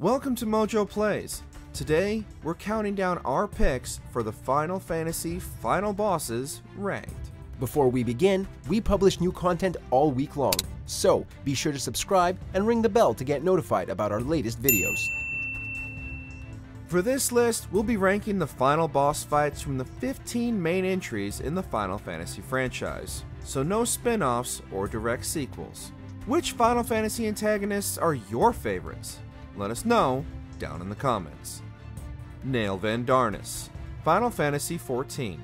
Welcome to Mojo Plays. Today, we're counting down our picks for the Final Fantasy Final Bosses Ranked. Before we begin, we publish new content all week long, so be sure to subscribe and ring the bell to get notified about our latest videos. For this list, we'll be ranking the final boss fights from the 15 main entries in the Final Fantasy franchise, so no spin-offs or direct sequels. Which Final Fantasy antagonists are your favorites? Let us know down in the comments. Nael van Darnus, Final Fantasy XIV.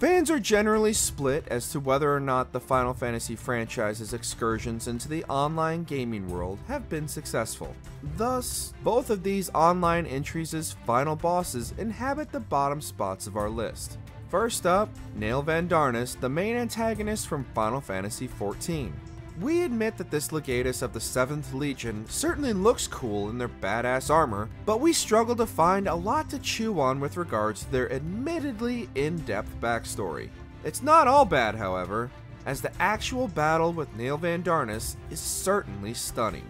Fans are generally split as to whether or not the Final Fantasy franchise's excursions into the online gaming world have been successful. Thus, both of these online entries' final bosses inhabit the bottom spots of our list. First up, Nael van Darnus, the main antagonist from Final Fantasy XIV. We admit that this Legatus of the 7th Legion certainly looks cool in their badass armor, but we struggle to find a lot to chew on with regards to their admittedly in-depth backstory. It's not all bad, however, as the actual battle with Nael van Darnus is certainly stunning.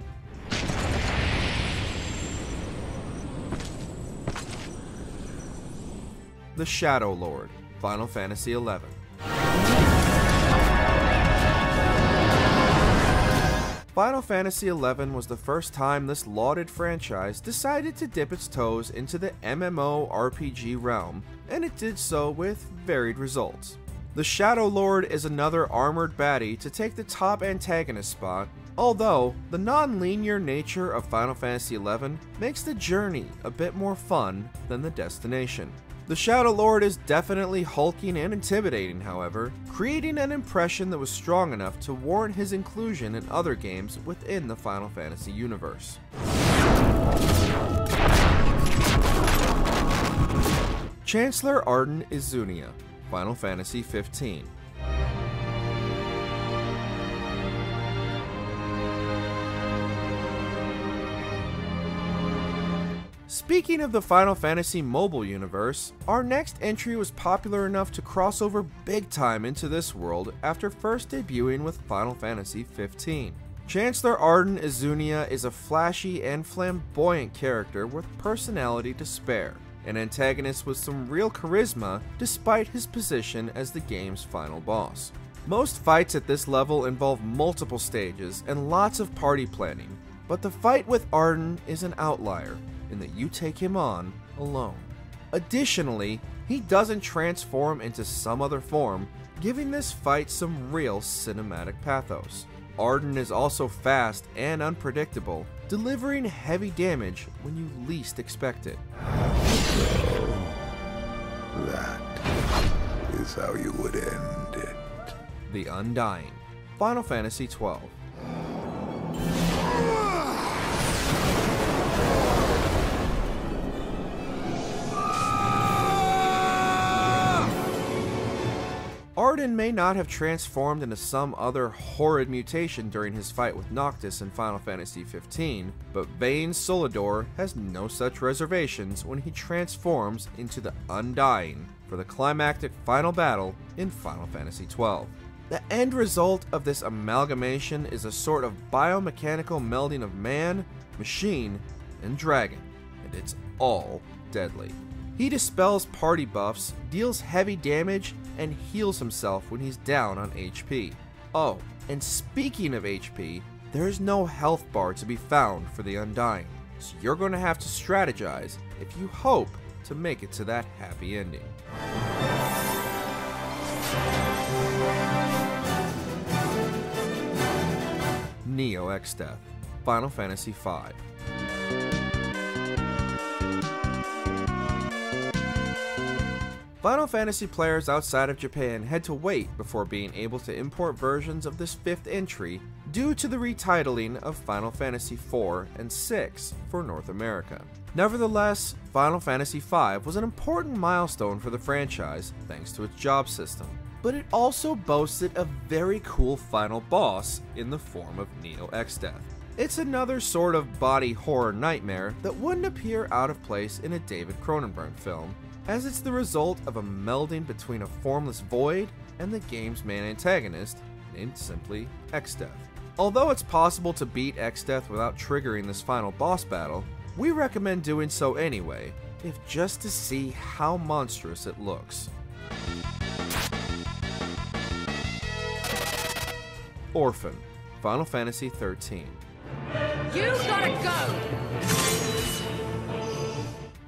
The Shadow Lord, Final Fantasy XI. Final Fantasy XI was the first time this lauded franchise decided to dip its toes into the MMORPG realm, and it did so with varied results. The Shadow Lord is another armored baddie to take the top antagonist spot, although the non-linear nature of Final Fantasy XI makes the journey a bit more fun than the destination. The Shadow Lord is definitely hulking and intimidating, however, creating an impression that was strong enough to warrant his inclusion in other games within the Final Fantasy universe. Chancellor Ardyn Izunia, Final Fantasy XV. Speaking of the Final Fantasy mobile universe, our next entry was popular enough to cross over big time into this world after first debuting with Final Fantasy XV. Chancellor Ardyn Izunia is a flashy and flamboyant character with personality to spare, an antagonist with some real charisma despite his position as the game's final boss. Most fights at this level involve multiple stages and lots of party planning, but the fight with Ardyn is an outlier, in that you take him on alone. Additionally, he doesn't transform into some other form, giving this fight some real cinematic pathos. Ardyn is also fast and unpredictable, delivering heavy damage when you least expect it. That is how you would end it. The Undying, Final Fantasy XII. Ardyn may not have transformed into some other horrid mutation during his fight with Noctis in Final Fantasy XV, but Vayne Solidor has no such reservations when he transforms into the Undying for the climactic final battle in Final Fantasy XII. The end result of this amalgamation is a sort of biomechanical melding of man, machine, and dragon, and it's all deadly. He dispels party buffs, deals heavy damage, and heals himself when he's down on HP. Oh, and speaking of HP, there is no health bar to be found for the Undying, so you're going to have to strategize if you hope to make it to that happy ending. Neo Exdeath, Final Fantasy V. Final Fantasy players outside of Japan had to wait before being able to import versions of this fifth entry due to the retitling of Final Fantasy IV and VI for North America. Nevertheless, Final Fantasy V was an important milestone for the franchise thanks to its job system, but it also boasted a very cool final boss in the form of Neo Exdeath. It's another sort of body horror nightmare that wouldn't appear out of place in a David Cronenberg film, as it's the result of a melding between a formless void and the game's main antagonist, named simply Exdeath. Although it's possible to beat Exdeath without triggering this final boss battle, we recommend doing so anyway, if just to see how monstrous it looks. Orphan, Final Fantasy XIII. You gotta go!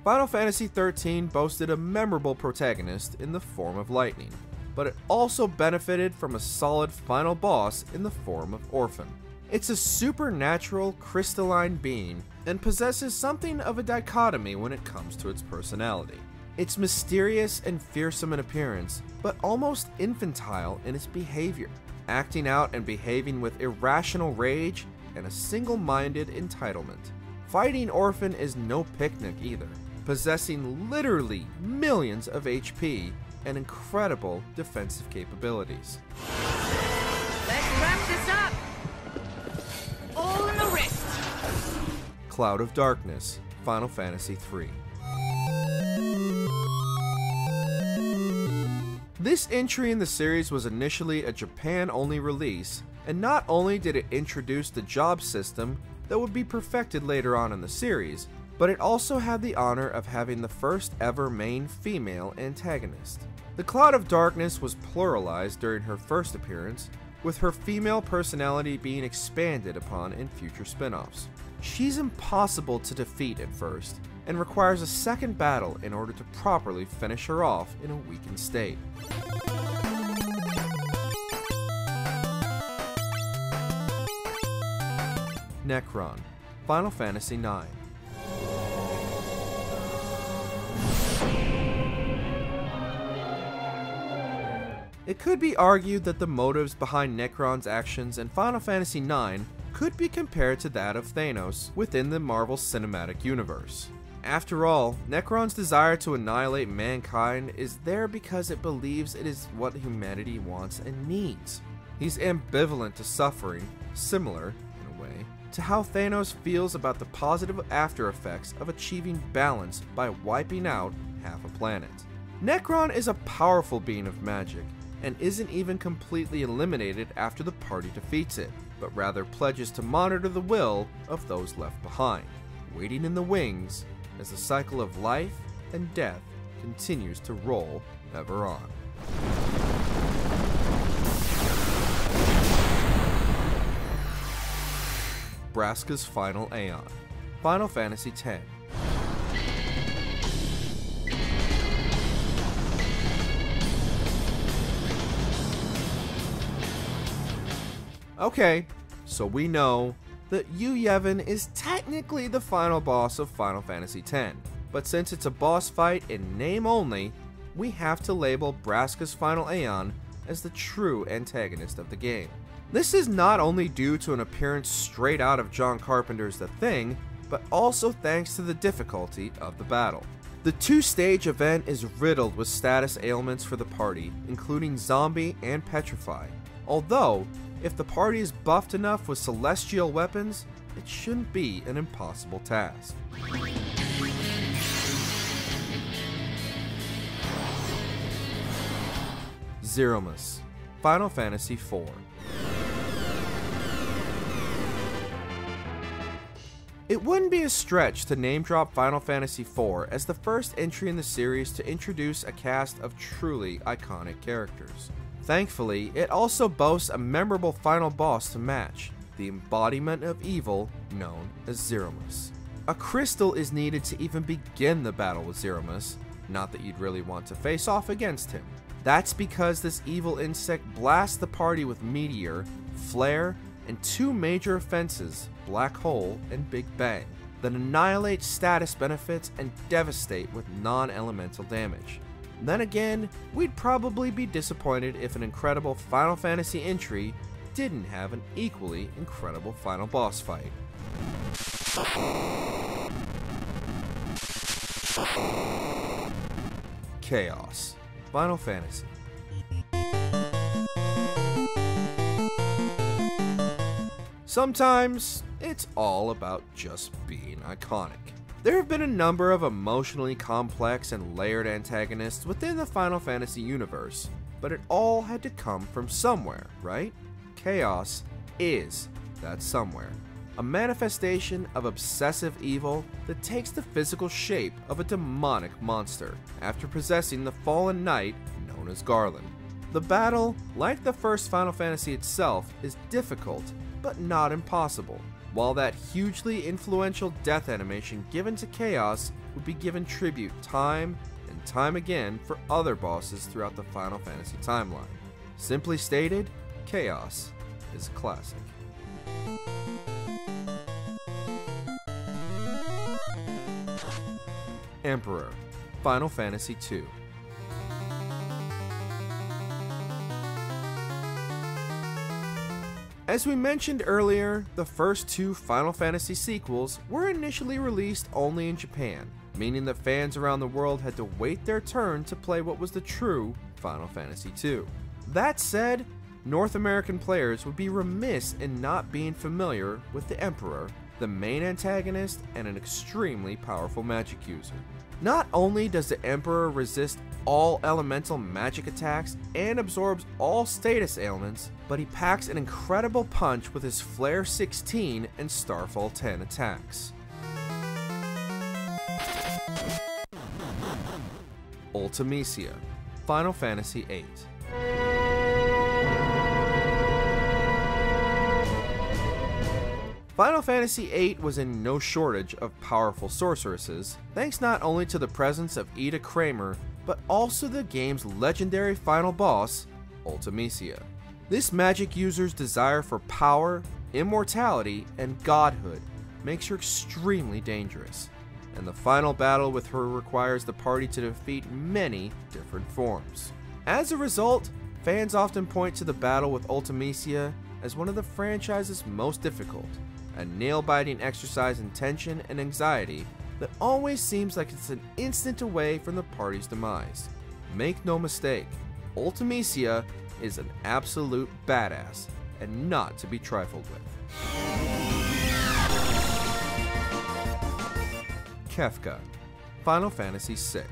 Final Fantasy XIII boasted a memorable protagonist in the form of Lightning, but it also benefited from a solid final boss in the form of Orphan. It's a supernatural, crystalline being and possesses something of a dichotomy when it comes to its personality. It's mysterious and fearsome in appearance, but almost infantile in its behavior, acting out and behaving with irrational rage and a single-minded entitlement. Fighting Orphan is no picnic either, possessing literally millions of HP and incredible defensive capabilities. Let's wrap this up! Cloud of Darkness, Final Fantasy III. This entry in the series was initially a Japan-only release, and not only did it introduce the job system that would be perfected later on in the series, but it also had the honor of having the first ever main female antagonist. The Cloud of Darkness was pluralized during her first appearance, with her female personality being expanded upon in future spin-offs. She's impossible to defeat at first, and requires a second battle in order to properly finish her off in a weakened state. Necron, Final Fantasy IX. It could be argued that the motives behind Necron's actions in Final Fantasy IX could be compared to that of Thanos within the Marvel Cinematic Universe. After all, Necron's desire to annihilate mankind is there because it believes it is what humanity wants and needs. He's ambivalent to suffering, similar, in a way, to how Thanos feels about the positive after-effects of achieving balance by wiping out half a planet. Necron is a powerful being of magic, and isn't even completely eliminated after the party defeats it, but rather pledges to monitor the will of those left behind, waiting in the wings as the cycle of life and death continues to roll ever on. Braska's Final Aeon, Final Fantasy X. Okay, so we know that Yu Yevon is technically the final boss of Final Fantasy X, but since it's a boss fight in name only, we have to label Braska's Final Aeon as the true antagonist of the game. This is not only due to an appearance straight out of John Carpenter's The Thing, but also thanks to the difficulty of the battle. The two-stage event is riddled with status ailments for the party, including Zombie and Petrify, although if the party is buffed enough with celestial weapons, it shouldn't be an impossible task. Zeromus, Final Fantasy IV. It wouldn't be a stretch to name drop Final Fantasy IV as the first entry in the series to introduce a cast of truly iconic characters. Thankfully, it also boasts a memorable final boss to match, the embodiment of evil known as Zeromus. A crystal is needed to even begin the battle with Zeromus, not that you'd really want to face off against him. That's because this evil insect blasts the party with Meteor, Flare, and two major offenses, Black Hole and Big Bang, that annihilate status benefits and devastate with non-elemental damage. Then again, we'd probably be disappointed if an incredible Final Fantasy entry didn't have an equally incredible final boss fight. Chaos, Final Fantasy. Sometimes, it's all about just being iconic. There have been a number of emotionally complex and layered antagonists within the Final Fantasy universe, but it all had to come from somewhere, right? Chaos is that somewhere. A manifestation of obsessive evil that takes the physical shape of a demonic monster after possessing the fallen knight known as Garland. The battle, like the first Final Fantasy itself, is difficult, but not impossible. While that hugely influential death animation given to Chaos would be given tribute time and time again for other bosses throughout the Final Fantasy timeline. Simply stated, Chaos is a classic. Emperor, Final Fantasy II. As we mentioned earlier, the first two Final Fantasy sequels were initially released only in Japan, meaning that fans around the world had to wait their turn to play what was the true Final Fantasy II. That said, North American players would be remiss in not being familiar with the Emperor, the main antagonist, and an extremely powerful magic user. Not only does the Emperor resist all elemental magic attacks and absorbs all status ailments, but he packs an incredible punch with his Flare 16 and Starfall 10 attacks. Ultimecia, Final Fantasy VIII. Final Fantasy VIII was in no shortage of powerful sorceresses, thanks not only to the presence of Ida Kramer, but also the game's legendary final boss, Ultimecia. This magic user's desire for power, immortality, and godhood makes her extremely dangerous, and the final battle with her requires the party to defeat many different forms. As a result, fans often point to the battle with Ultimecia as one of the franchise's most difficult, a nail-biting exercise in tension and anxiety that always seems like it's an instant away from the party's demise. Make no mistake, Ultimecia is an absolute badass and not to be trifled with. Kefka, Final Fantasy VI.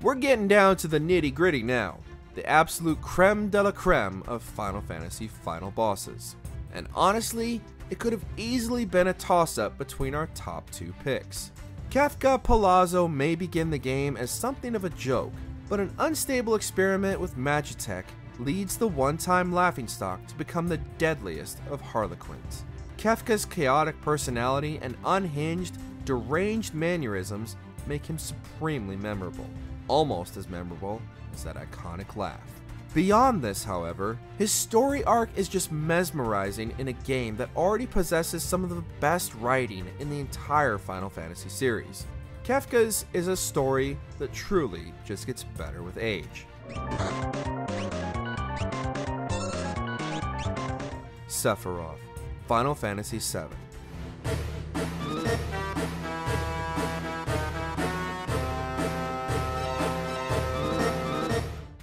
We're getting down to the nitty-gritty now, the absolute creme de la creme of Final Fantasy final bosses. And honestly, it could have easily been a toss-up between our top two picks. Kefka Palazzo may begin the game as something of a joke, but an unstable experiment with Magitek leads the one-time laughingstock to become the deadliest of Harlequins. Kefka's chaotic personality and unhinged, deranged mannerisms make him supremely memorable, almost as memorable as that iconic laugh. Beyond this, however, his story arc is just mesmerizing in a game that already possesses some of the best writing in the entire Final Fantasy series. Kefka's is a story that truly just gets better with age. Sephiroth, Final Fantasy VII.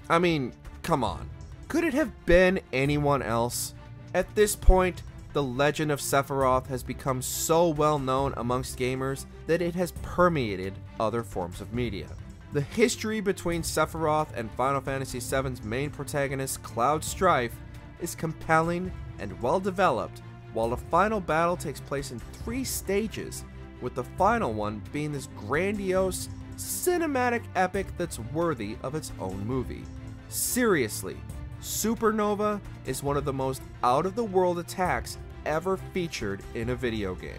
I mean, come on, could it have been anyone else? At this point, the legend of Sephiroth has become so well known amongst gamers that it has permeated other forms of media. The history between Sephiroth and Final Fantasy VII's main protagonist, Cloud Strife, is compelling and well developed, while the final battle takes place in 3 stages, with the final one being this grandiose, cinematic epic that's worthy of its own movie. Seriously, Supernova is one of the most out-of-the-world attacks ever featured in a video game.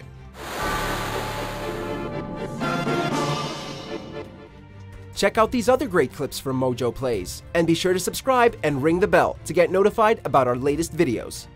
Check out these other great clips from Mojo Plays, and be sure to subscribe and ring the bell to get notified about our latest videos.